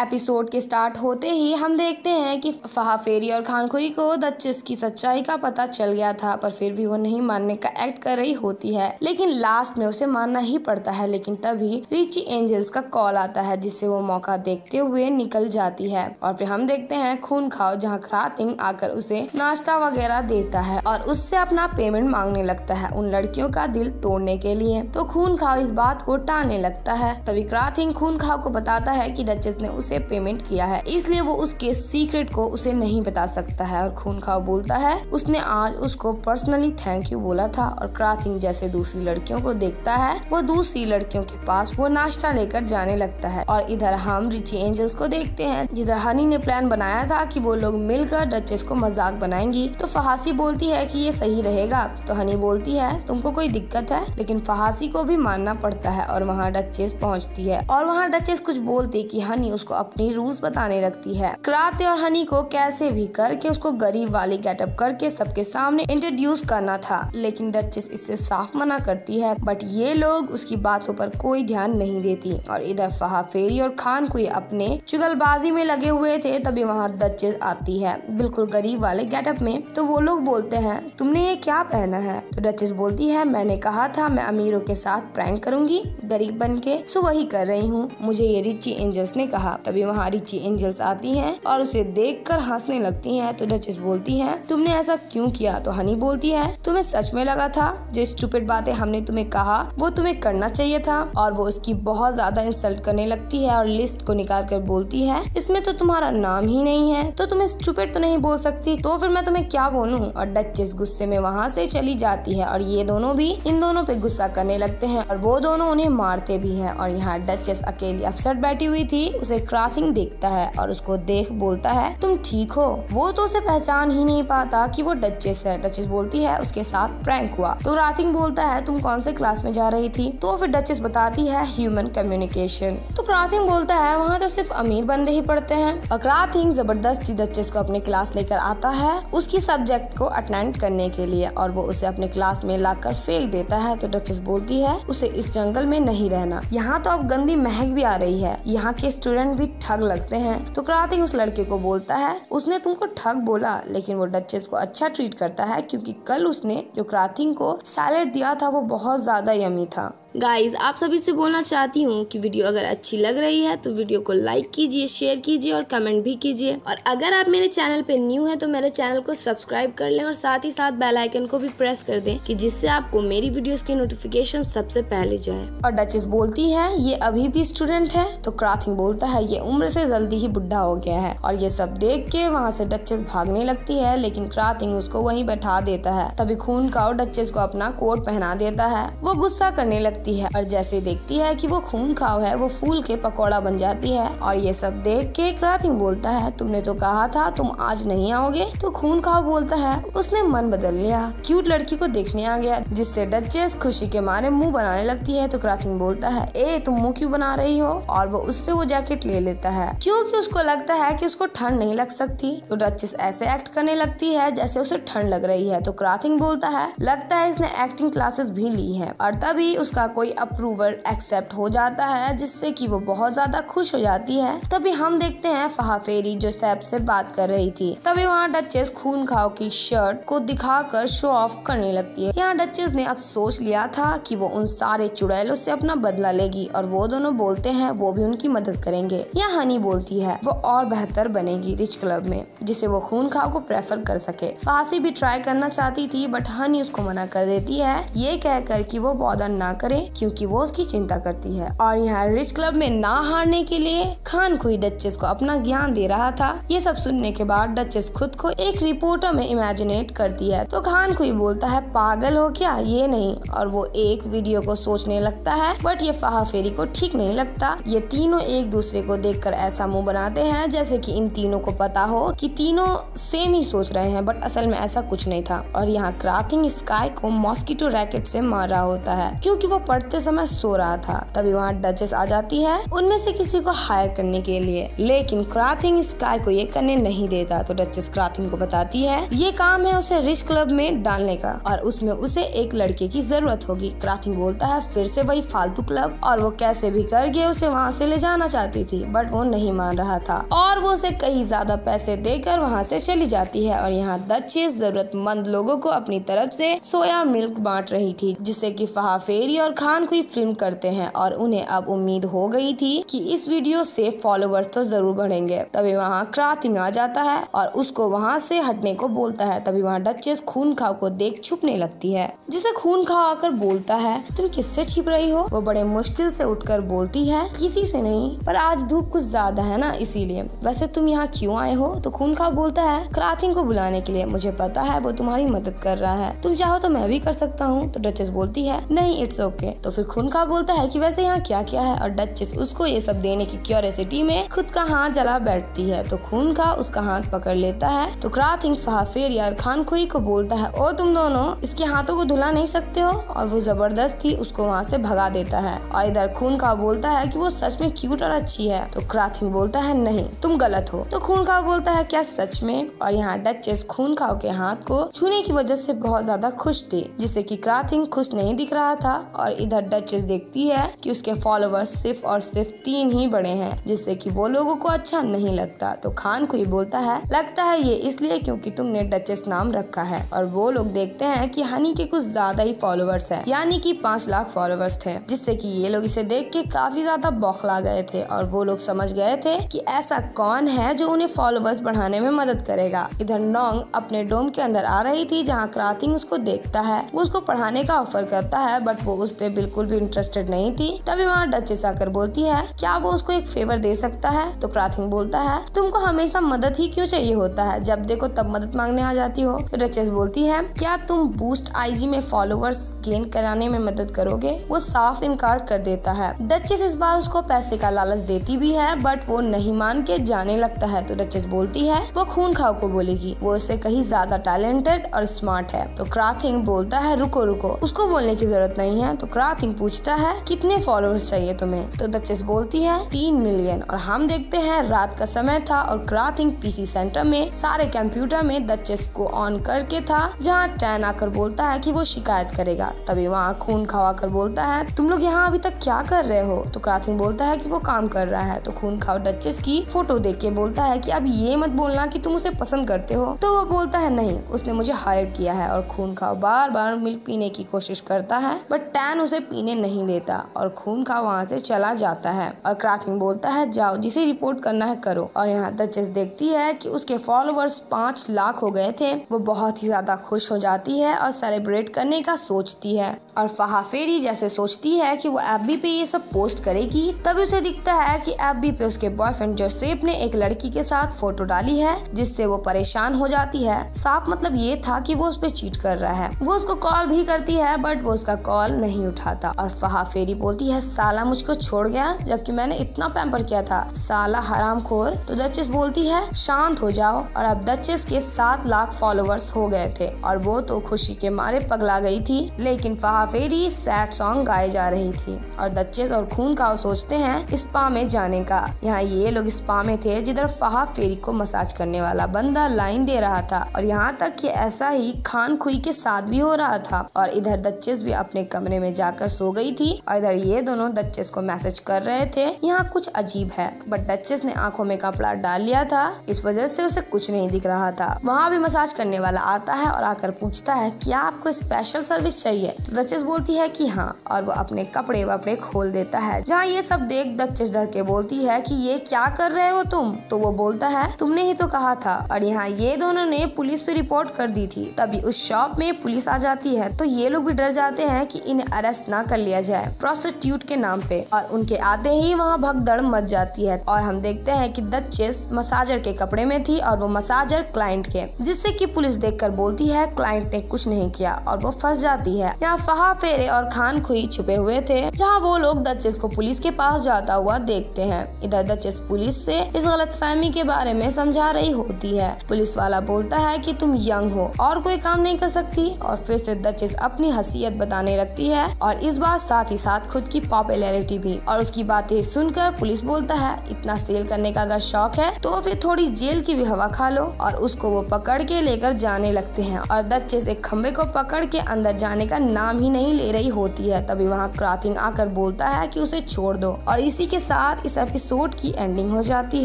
Episode के start होते ही हम देखते हैं कि फहा फेरी और खानखोई को डचेस की सच्चाई का पता चल गया था, पर फिर भी वो नहीं मानने का एक्ट कर रही होती है, लेकिन लास्ट में उसे मानना ही पड़ता है। लेकिन तभी रिची एंजल्स का कॉल आता है, जिससे वो मौका देखते हुए निकल जाती है। और फिर हम देखते हैं खून खाओ, जहाँ क्राथिंग आकर उसे नाश्ता वगैरह देता है और उससे अपना पेमेंट मांगने लगता है उन लड़कियों का दिल तोड़ने के लिए। तो खून खाओ इस बात को टालने लगता है। तभी क्राथिंग खून खाओ को बताता है कि डचेस ने उसे पेमेंट किया है, इसलिए वो उसके सीक्रेट को उसे नहीं बता सकता है। और खून खाओ बोलता है उसने आज उसको पर्सनली थैंक यू बोला था। और क्राथिंग जैसे दूसरी लड़कियों को देखता है, वो दूसरी लड़कियों के पास वो नाश्ता लेकर जाने लगता है। और इधर हम रिची एंजल्स को देखते हैं, जिधर हनी ने प्लान बनाया था कि वो लोग मिलकर डचेस को मजाक बनाएंगी। तो फहासी बोलती है कि ये सही रहेगा। तो हनी बोलती है तुमको कोई दिक्कत है, लेकिन फहासी को भी मानना पड़ता है। और वहाँ डचेस पहुँचती है और वहाँ डचेस कुछ बोलती कि हनी उसको अपनी रूल्स बताने लगती है। क्राते और हनी को कैसे भी करके उसको गरीब वाली गेटअप करके सबके सामने इंट्रोड्यूस करना था, लेकिन डचेस इससे साफ मना करती है, बट ये लोग उसकी बातों पर कोई ध्यान नहीं देती। और इधर फहा फेरी और खान कोई अपने चुगलबाजी में लगे हुए थे, तभी वहाँ डचेस आती है बिल्कुल गरीब वाले गेटअप में। तो वो लोग बोलते हैं तुमने ये क्या पहना है। तो डचेस बोलती है मैंने कहा था मैं अमीरों के साथ प्रैंक करूंगी गरीब बन के, सो वही कर रही हूँ, मुझे ये रिची एंजल्स ने कहा। तभी वहाँ रिची एंजल्स आती हैं और उसे देखकर हंसने लगती हैं। तो डचेस बोलती है तुमने ऐसा क्यों किया। तो हनी बोलती है तुम्हें सच में लगा था जो स्टूपिड बातें हमने तुम्हें कहा वो तुम्हें करना चाहिए था। और वो उसकी बहुत ज्यादा इंसल्ट करने लगती है और लिस्ट को निकाल कर बोलती है इसमें तो तुम्हारा नाम ही नहीं है, तो तुम्हें स्टूपिड तो नहीं बोल सकती, तो फिर मैं तुम्हें क्या बोलूँ। और डचेस गुस्से में वहाँ से चली जाती है और ये दोनों भी इन दोनों पे गुस्सा करने लगते हैं और वो दोनों उन्हें मारते भी है। और यहाँ डचेस अकेली अपसेट बैठी हुई थी, उसे क्राथिंग देखता है और उसको देख बोलता है तुम ठीक हो। वो तो उसे पहचान ही नहीं पाता कि वो डचेस है। डचेस बोलती है उसके साथ प्रैंक हुआ। तो क्राथिंग बोलता है तुम कौन से क्लास में जा रही थी। तो फिर डचेस बताती है ह्यूमन कम्युनिकेशन। तो क्राथिंग बोलता है वहाँ तो सिर्फ अमीर बंदे ही पढ़ते हैं। और क्राथिंग जबरदस्ती डचेस को अपने क्लास लेकर आता है उसकी सब्जेक्ट को अटेंड करने के लिए और वो उसे अपने क्लास में लाकर फेंक देता है। तो डचेस बोलती है उसे इस जंगल में नहीं रहना, यहाँ तो अब गंदी महक भी आ रही है, यहाँ के स्टूडेंट भी ठग लगते हैं। तो क्राथिंग उस लड़के को बोलता है उसने तुमको ठग बोला, लेकिन वो डचेस को अच्छा ट्रीट करता है क्योंकि कल उसने जो क्राथिंग को सैलेड दिया था वो बहुत ज्यादा यमी था। गाइज आप सभी से बोलना चाहती हूँ कि वीडियो अगर अच्छी लग रही है तो वीडियो को लाइक कीजिए, शेयर कीजिए और कमेंट भी कीजिए। और अगर आप मेरे चैनल पे न्यू हैं तो मेरे चैनल को सब्सक्राइब कर लें और साथ ही साथ बेल आइकन को भी प्रेस कर दें कि जिससे आपको मेरी वीडियोस की नोटिफिकेशन सबसे पहले जाए। और डचेस बोलती है ये अभी भी स्टूडेंट है। तो क्राथिंग बोलता है ये उम्र से जल्दी ही बुढ़ा हो गया है। और ये सब देख के वहाँ से डचेस भागने लगती है, लेकिन क्राथिंग उसको वहीं बैठा देता है। तभी खून खाओ डचेस को अपना कोट पहना देता है। वो गुस्सा करने है और जैसे देखती है कि वो खून खाओ है वो फूल के पकौड़ा बन जाती है। और ये सब देख के क्राथिंग बोलता है तुमने तो कहा था तुम आज नहीं आओगे। तो खून खाओ बोलता है उसने मन बदल लिया, क्यूट लड़की को देखने आ गया, जिससे डचेस खुशी के मारे मुंह बनाने लगती है। तो क्राथिंग बोलता है ए तुम मुंह क्यों बना रही हो। और वो उससे वो जैकेट ले लेता है क्योंकि उसको लगता है कि उसको ठंड नहीं लग सकती। तो डचेस ऐसे एक्ट करने लगती है जैसे उसे ठंड लग रही है। तो क्राथिंग बोलता है लगता है इसने एक्टिंग क्लासेस भी ली है। और तभी उसका कोई अप्रूवल एक्सेप्ट हो जाता है, जिससे कि वो बहुत ज्यादा खुश हो जाती है। तभी हम देखते हैं फहा फेरी जो सैप से बात कर रही थी। तभी वहाँ डचेस खून खाओ की शर्ट को दिखाकर शो ऑफ करने लगती है। यहाँ डचेस ने अब सोच लिया था कि वो उन सारे चुड़ैलों से अपना बदला लेगी और वो दोनों बोलते हैं वो भी उनकी मदद करेंगे। यहाँ हनी बोलती है वो और बेहतर बनेगी रिच क्लब में, जिसे वो खून खाओ को प्रेफर कर सके। फासी भी ट्राई करना चाहती थी बट हनी उसको मना कर देती है, ये कहकर कि वो बॉदर ना क्योंकि वो उसकी चिंता करती है। और यहाँ रिच क्लब में ना हारने के लिए खान कोई डचेस को अपना ज्ञान दे रहा था। ये सब सुनने के बाद डचेस खुद को एक रिपोर्टर में इमेजिनेट करती है। तो खान कोई बोलता है पागल हो क्या, ये नहीं। और वो एक वीडियो को सोचने लगता है, बट ये फहा फेरी को ठीक नहीं लगता। ये तीनों एक दूसरे को देखकर ऐसा मुंह बनाते हैं जैसे कि इन तीनों को पता हो कि तीनों सेम ही सोच रहे हैं, बट असल में ऐसा कुछ नहीं था। और यहाँ क्राथिंग स्काई को मॉस्किटो रैकेट से मार रहा होता है क्योंकि वो पढ़ते समय सो रहा था। तभी वहाँ डचेस आ जाती है उनमें से किसी को हायर करने के लिए, लेकिन क्राथिंग स्काई को ये करने नहीं देता। तो डचेस क्राथिंग को बताती है ये काम है उसे रिच क्लब में डालने का और उसमें उसे एक लड़के की जरूरत होगी। क्राथिंग बोलता है फिर से वही फालतू क्लब, और वो कैसे भी करके उसे वहाँ से ले जाना चाहती थी, बट वो नहीं मान रहा था और वो उसे कहीं ज्यादा पैसे देकर वहाँ से चली जाती है। और यहाँ डचेस जरूरतमंद लोगों को अपनी तरफ से सोया मिल्क बांट रही थी, जिसे कि फहाफेरी और खान कोई फिल्म करते हैं और उन्हें अब उम्मीद हो गई थी कि इस वीडियो से फॉलोवर्स तो जरूर बढ़ेंगे। तभी वहाँ क्राथिंग आ जाता है और उसको वहाँ से हटने को बोलता है। तभी वहाँ डचेस खून खाओ को देख छुपने लगती है, जिसे खून खाओ आकर बोलता है तुम किससे छिप रही हो। वो बड़े मुश्किल से उठकर बोलती है किसी से नहीं, पर आज धूप कुछ ज्यादा है ना, इसीलिए। वैसे तुम यहाँ क्यों आए हो? तो खून खाओ बोलता है क्राथिंग को बुलाने के लिए, मुझे पता है वो तुम्हारी मदद कर रहा है, तुम चाहो तो मैं भी कर सकता हूँ। तो डचेस बोलती है नहीं इट्स ओके। तो फिर खून खाओ बोलता है कि वैसे यहाँ क्या क्या है, और डचेस उसको ये सब देने की क्यूरियोसिटी में खुद का हाथ जला बैठती है। तो खून खाओ उसका हाथ पकड़ लेता है। तो क्राथिंग फहाफेरी और खान खुई को बोलता है ओ तुम दोनों इसके हाथों को धुला नहीं सकते हो, और वो जबरदस्ती उसको वहाँ से भगा देता है। और इधर खून खाओ बोलता है कि वो सच में क्यूट और अच्छी है। तो क्राथिंग बोलता है नहीं तुम गलत हो। तो खून खाओ बोलता है क्या सच में? और यहाँ डचेस खून खाओ के हाथ को छूने की वजह से बहुत ज्यादा खुश थी, जिससे कि क्राथिंग खुश नहीं दिख रहा था। और इधर डचेस देखती है कि उसके फॉलोवर्स सिर्फ और सिर्फ 3 ही बड़े हैं, जिससे कि वो लोगों को अच्छा नहीं लगता। तो खान खुई बोलता है लगता है ये इसलिए क्योंकि तुमने डचेस नाम रखा है। और वो लोग देखते हैं कि हनी के कुछ ज्यादा ही फॉलोवर्स हैं, यानी कि 5 लाख फॉलोवर्स थे, जिससे कि ये लोग इसे देख के काफी ज्यादा बौखला गए थे। और वो लोग समझ गए थे कि ऐसा कौन है जो उन्हें फॉलोवर्स बढ़ाने में मदद करेगा। इधर नोंग अपने डोम के अंदर आ रही थी, जहाँ क्राथिंग उसको देखता है। वो उसको पढ़ाने का ऑफर करता है, बट वो उस पर बिल्कुल भी इंटरेस्टेड नहीं थी। तभी वहाँ डचेस आकर बोलती है क्या वो उसको एक फेवर दे सकता है? तो क्राथिंग बोलता है तुमको हमेशा मदद ही क्यों चाहिए होता है, जब देखो तब मदद मांगने आ जाती हो। तो डचेस बोलती है क्या तुम बूस्ट आईजी में फॉलोवर्स गेन कराने में मदद करोगे? वो साफ इनकार कर देता है। डचेस इस बार उसको पैसे का लालच देती भी है, बट वो नहीं मान के जाने लगता है। तो डचेस बोलती है वो खून खाओ को बोलेगी, वो उससे कहीं ज्यादा टैलेंटेड और स्मार्ट है। तो क्राथिंग बोलता है रुको रुको, उसको बोलने की जरूरत नहीं है। तो क्राथिंग पूछता है कितने फॉलोअर्स चाहिए तुम्हें? तो डचेस बोलती है 3 मिलियन। और हम देखते हैं रात का समय था और क्राथिंग पीसी सेंटर में सारे कंप्यूटर में डचेस को ऑन करके था, जहाँ टैन आकर बोलता है कि वो शिकायत करेगा। तभी वहाँ खून खाओ कर बोलता है तुम लोग यहाँ अभी तक क्या कर रहे हो? तो क्राथिंग बोलता है कि वो काम कर रहा है। तो खून खाओ डचेस की फोटो देख के बोलता है कि अब ये मत बोलना कि तुम उसे पसंद करते हो। तो वो बोलता है नहीं उसने मुझे हायर किया है। और खून खाओ बार बार मिल्क पीने की कोशिश करता है, बट टैन उसे पीने नहीं देता और खून खाओ वहाँ से चला जाता है। और क्राथिंग बोलता है जाओ जिसे रिपोर्ट करना है करो। और यहाँ डचेस देखती है कि उसके फॉलोवर्स 5 लाख हो गए थे। वो बहुत ही ज्यादा खुश हो जाती है और सेलिब्रेट करने का सोचती है। और फहाफेरी जैसे सोचती है कि वो एबी पे ये सब पोस्ट करेगी, तभी उसे दिखता है कि एबी पे उसके बॉयफ्रेंड जोसेफ ने एक लड़की के साथ फोटो डाली है, जिससे वो परेशान हो जाती है। साफ मतलब ये था कि वो उस पे चीट कर रहा है। वो उसको कॉल भी करती है, बट वो उसका कॉल नहीं उठाता। और फहाफेरी बोलती है साला मुझको छोड़ गया जबकि मैंने इतना पैम्पर किया था, साला हरामखोर। तो डचेस बोलती है शांत हो जाओ। और अब डचेस के 7 लाख फॉलोवर्स हो गए थे और वो तो खुशी के मारे पगला गई थी, लेकिन फहाफेरी सैड सॉन्ग गाए जा रही थी। और डचेस और खून खाओ सोचते हैं स्पा में जाने का। यहाँ ये लोग स्पा में थे, जिधर फहाफेरी को मसाज करने वाला बंदा लाइन दे रहा था। और यहाँ तक कि ऐसा ही खान खुई के साथ भी हो रहा था। और इधर डचेस भी अपने कमरे में जाकर सो गई थी। और इधर ये दोनों डचेस को मैसेज कर रहे थे यहाँ कुछ अजीब है, बट डचेस ने आंखों में कपड़ा डाल लिया था, इस वजह से उसे कुछ नहीं दिख रहा था। वहाँ भी मसाज करने वाला आता है और आकर पूछता है क्या आपको स्पेशल सर्विस चाहिए? तो डचेस बोलती है कि हाँ, और वो अपने कपड़े वपड़े खोल देता है। जहाँ ये सब देख डचेस डर के बोलती है कि ये क्या कर रहे हो तुम? तो वो बोलता है तुमने ही तो कहा था। और यहाँ ये दोनों ने पुलिस पे रिपोर्ट कर दी थी। तभी उस शॉप में पुलिस आ जाती है, तो ये लोग भी डर जाते हैं कि इन्हें अरेस्ट ना कर लिया जाए प्रोस्टिट्यूट के नाम पे। और उनके आते ही वहाँ भगदड़ मच जाती है। और हम देखते हैं कि डचेस मसाजर के कपड़े में थी और वो मसाजर क्लाइंट के, जिससे कि पुलिस देखकर बोलती है क्लाइंट ने कुछ नहीं किया और वो फंस जाती है। यहाँ फहाफेरी और खान खुई छुपे हुए थे, जहाँ वो लोग डचेस को पुलिस के पास जाता हुआ देखते हैं। इधर डचेस पुलिस से इस गलतफहमी के बारे में समझा रही होती है। पुलिस वाला बोलता है कि तुम यंग हो और कोई काम नहीं कर सकती। और फिर से डचेस अपनी हसीयत बताने लगती है और इस बार साथ ही साथ खुद की पॉपुलैरिटी भी। और उसकी बातें सुनकर पुलिस बोलता है, इतना सेल करने का अगर शौक है तो फिर थोड़ी जेल की भी हवा खा लो। और उसको वो पकड़ के लेकर जाने लगते हैं और डचेस एक खम्बे को पकड़ के अंदर जाने का नाम ही नहीं ले रही होती है। तभी वहाँ क्राथिंग आकर बोलता है कि उसे छोड़ दो। और इसी के साथ इस एपिसोड की एंडिंग हो जाती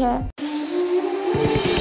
है।